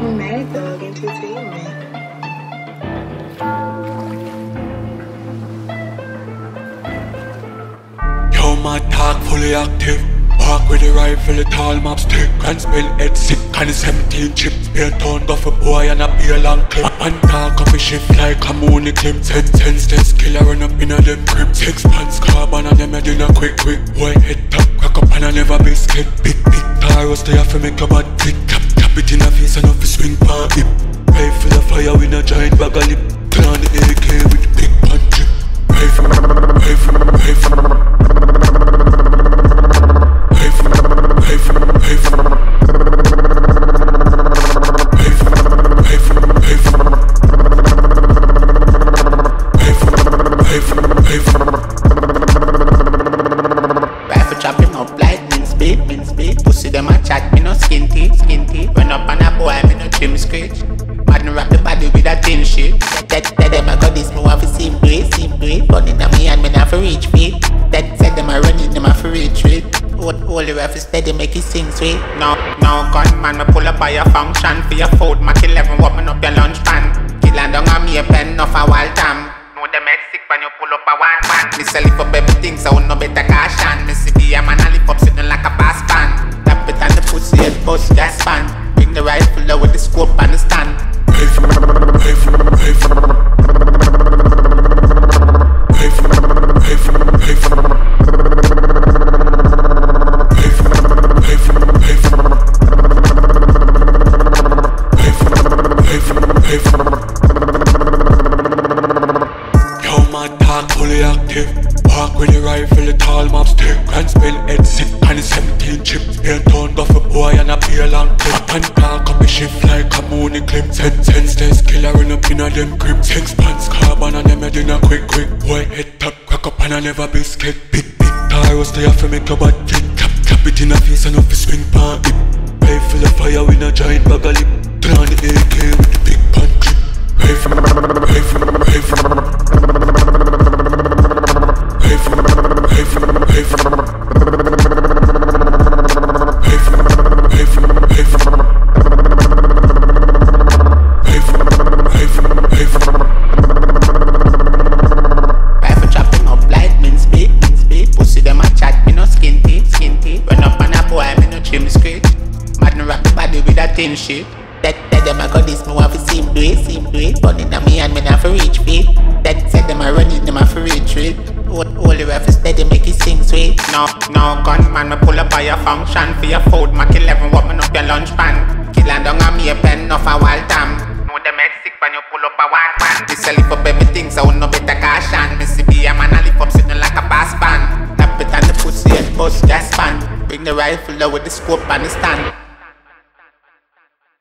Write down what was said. Mad Dog Entertainment. Yo, my talk fully active. Park with a rifle, a tall map stick. Can spell head sick, kind of 17 chips. Beer turned off a boy and a beer long clip. And talk of a shift like a moony clip. Set 10 steps, killer run up in a them crib. 6 pants, carbon and them head in a quick. Boy head top, crack up and I never biscuit. Big taros, they have to make a bad tick. Tap it in a face and off a swing part hip. Rifle a fire with a giant bag of lip. Clan AK with big punch hip. Rifle. Steady make it sing sweet. No gunman, me pull up by your function. For your food, Mac 11, warming up your lunch pan. Kill and don't have me a pen, off a wall dam. No, the Mexican when you pull up a one. Me say lift up everything, so no better caution. Me see be a man and lift up sitting like a bass pan. Tap it on the pussy and bust gas pan. Bring the rifle out with the scope and the stand. Park with a rifle, a tall map stick. Can spell head sick, and a 17 chip. Beer turned off a boy and a beer long clip. And dark up a shift like a moony clip. 10 stairs, killer run up in a them grip. 6 pants, carbon and them head in a quick. Boy head top, crack up and I never biscuit. Big taros, they have to make a bad trick. Tap it in a face and off a swing pan hip. Rifle a fire with a giant bag of lip. Clan AK with the big punch clip. Shit. That them I got this, me want to seem do it. But in a me and me not for reach big. That said them I run it, them I for reach it. All the ref is steady, make it sing sweet. No gunman, me pull up by your function. For your food, Mac 11, warming up your lunch pan. Kill and don't have me a pen, off a wall dam. No the Mexican when you pull up a one pan. This a lift up everything, so no better caution. Me see be a man a lift up sitting like a bass pan. Tap it on the pussy and bust gas pan. Bring the rifle out with the scope and the stand.